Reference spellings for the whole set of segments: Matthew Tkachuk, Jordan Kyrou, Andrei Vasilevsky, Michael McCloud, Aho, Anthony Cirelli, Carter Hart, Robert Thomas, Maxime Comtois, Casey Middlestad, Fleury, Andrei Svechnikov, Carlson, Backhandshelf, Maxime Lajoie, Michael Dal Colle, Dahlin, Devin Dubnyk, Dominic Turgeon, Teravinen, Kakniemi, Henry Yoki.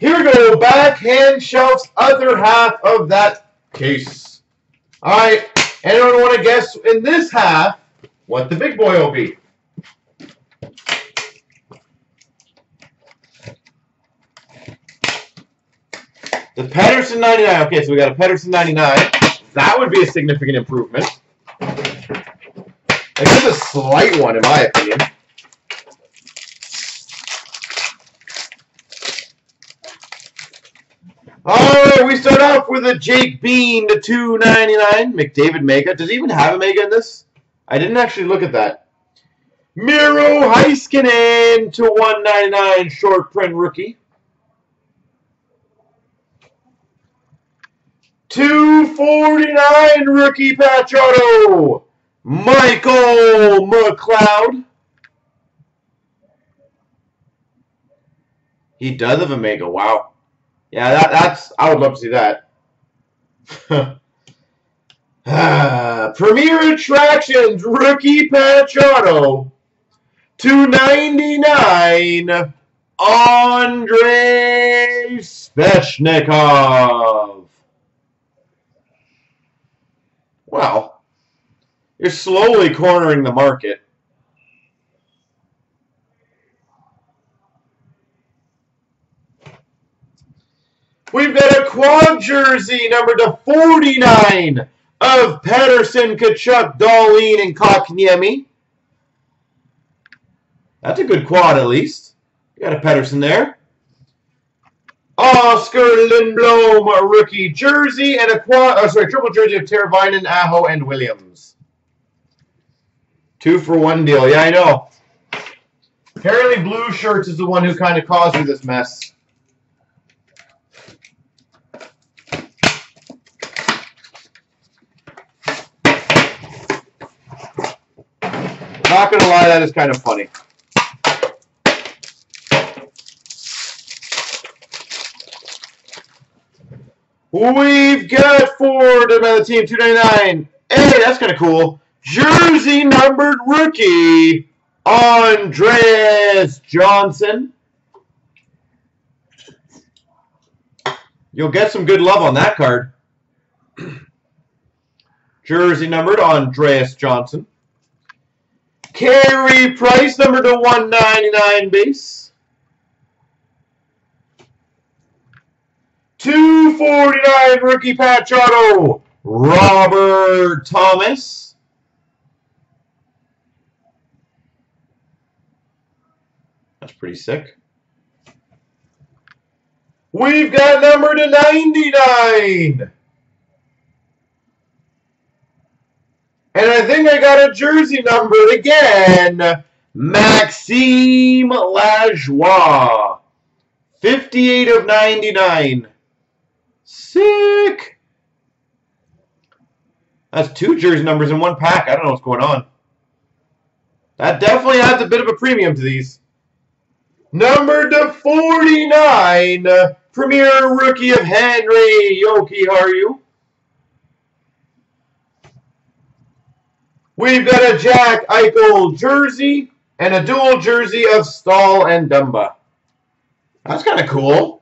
Here we go. Backhand shelf's other half of that case. All right. Anyone want to guess in this half what the big boy will be? The Pettersson 99. Okay, so we got a Pettersson 99. That would be a significant improvement. This is a slight one, in my opinion. All right, we start off with a Jake Bean, the 299. McDavid Mega. Does he even have a Mega in this? I didn't actually look at that. Miro Heiskanen to 199, short print rookie. 249 rookie patch auto, Michael McCloud. He does have a Mega. Wow. Yeah, that's. I would love to see that. Premier Attractions rookie patch auto, 299, Andrei Svechnikov. Wow, you're slowly cornering the market. We've got a quad jersey number to 49 of Pettersson, Kachuk, Dahlin, and Kakniemi. That's a good quad, at least. You got a Pettersson there. Oscar Lindblom, a rookie jersey, and a quad, triple jersey of Teravinen, Aho, and Williams. 2-for-1 deal. Yeah, I know. Apparently, Blue Shirts is the one who kind of caused me this mess. Not gonna lie, that is kind of funny. We've got Ford by the team 299. Hey, that's kind of cool. Jersey numbered rookie, Andreas Johnsson. You'll get some good love on that card. Jersey numbered Andreas Johnsson. Carey Price number to 199 base. 249 rookie patch auto, Robert Thomas. That's pretty sick. We've got number to 99. And I think I got a jersey number again. Maxime Lajoie. 58 of 99. Sick. That's 2 jersey numbers in one pack. I don't know what's going on. That definitely adds a bit of a premium to these. Number to 49. Premier rookie of Henry Yoki, are you? We've got a Jack Eichel jersey and a dual jersey of Stahl and Dumba. That's kind of cool.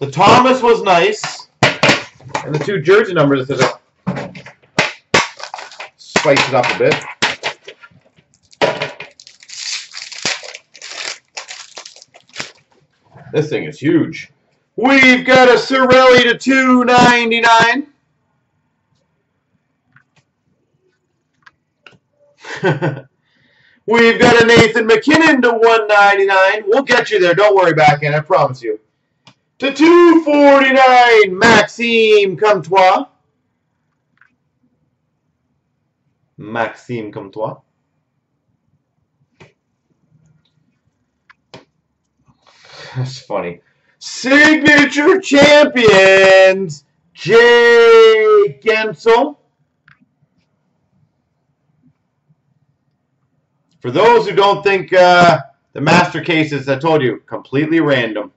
The Thomas was nice, and the 2 jersey numbers that spice it up a bit. This thing is huge. We've got a Sorelli to 299. We've got a Nathan McKinnon to 199. We'll get you there. Don't worry, backhand. I promise you. To 249, Maxime Comtois. Maxime Comtois. That's funny. Signature champions, Jay Gensel. For those who don't think the master cases, I told you, completely random.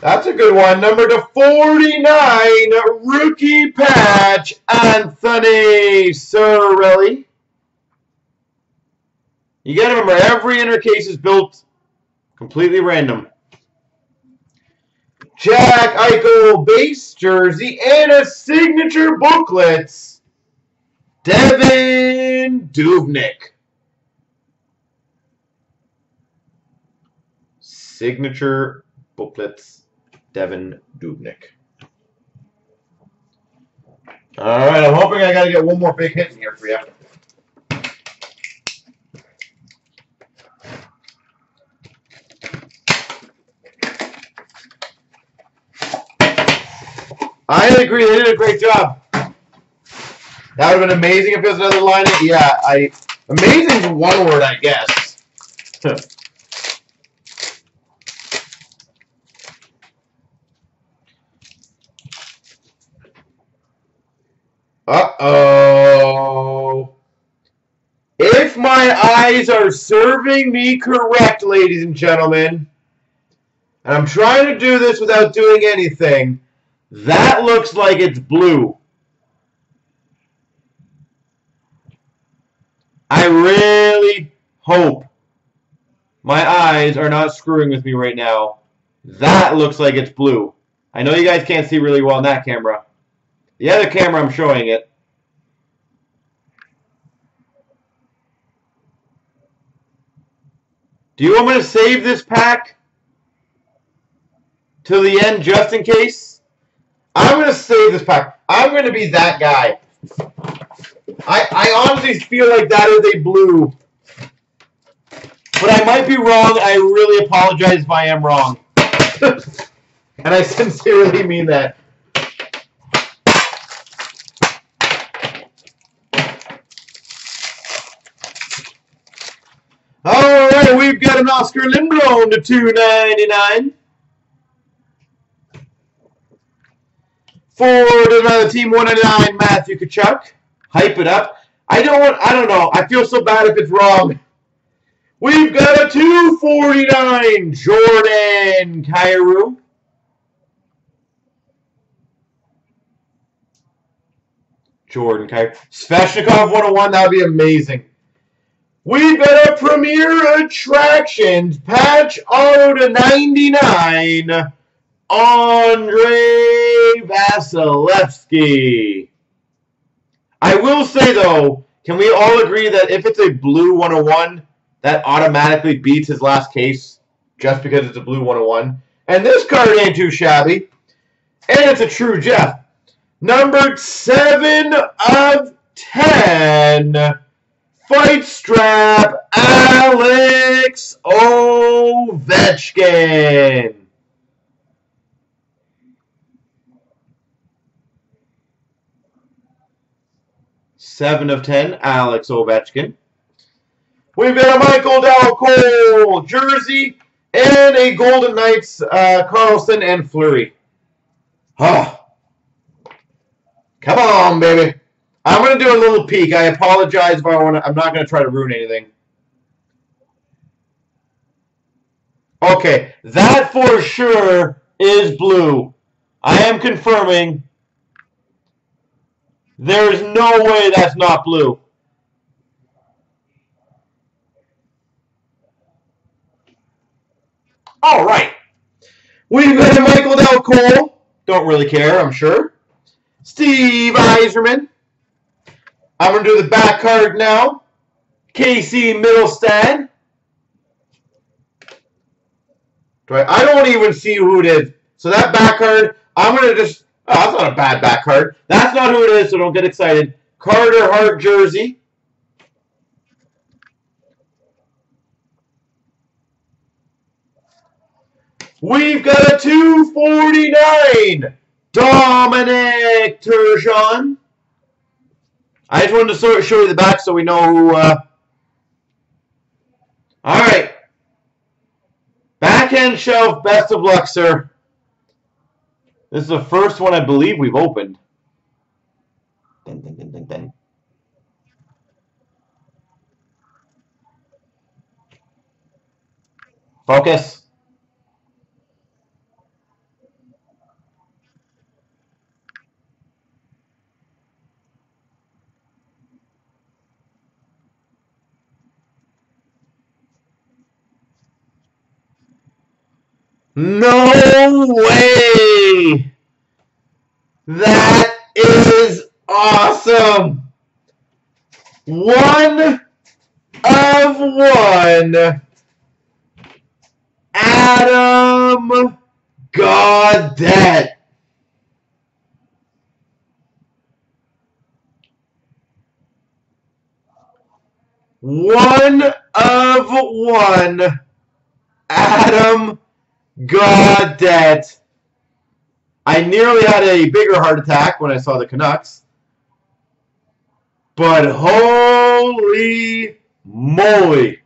That's a good one. Number /49, rookie patch, Anthony Cirelli. You got to remember, every inner case is built completely random. Jack Eichel base jersey and a signature booklets, Devin Dubnyk. Signature booklets, Devin Dubnyk. All right, I'm hoping I got to get one more big hit in here for you. I agree, they did a great job. That would have been amazing if it was another line. Yeah, amazing is one word, I guess. Uh-oh. If my eyes are serving me correct, ladies and gentlemen, and I'm trying to do this without doing anything, that looks like it's blue. I really hope my eyes are not screwing with me right now. That looks like it's blue. I know you guys can't see really well on that camera. The other camera, I'm showing it. Do you want me to save this pack till the end just in case? I'm going to save this pack. I'm going to be that guy. I honestly feel like that is a blue. But I might be wrong. I really apologize if I am wrong. And I sincerely mean that. All right, we've got an Oscar Lindblom to /299. For another team, /199, Matthew Tkachuk. Hype it up. I don't know. I feel so bad if it's wrong. We've got a /249, Jordan Kyrou. Jordan Kyrou. Svechnikov 101. That would be amazing. We've got a Premier Attractions patch auto /99. Andrei Vasilevsky. I will say, though, can we all agree that if it's a blue 101, that automatically beats his last case just because it's a blue 101? And this card ain't too shabby. And it's a true Jeff. Numbered 7/10. Fight strap, Alex Ovechkin. /10, Alex Ovechkin. We've got a Michael Dal Colle jersey and a Golden Knights Carlson and Fleury. Oh. Come on, baby. I'm going to do a little peek. I apologize if I'm not going to try to ruin anything. Okay, that for sure is blue. I am confirming. There is no way that's not blue. All right. We've got Michael Dal Colle. Don't really care, I'm sure. Steve Yzerman. I'm going to do the back card now. Casey Middlestad. I don't even see who it is. So that back card, I'm going to just... Oh, that's not a bad back card. That's not who it is, so don't get excited. Carter Hart jersey. We've got a /249. Dominic Turgeon. I just wanted to sort of show you the back so we know who... All right. Backhand shelf, best of luck, sir. This is the first one I believe we've opened. Dun, dun, dun, dun, dun. Focus. No way! That is awesome! 1 of 1, Adam Gaudette. One of one, Adam Gaudette. I nearly had a bigger heart attack when I saw the Canucks. But holy moly.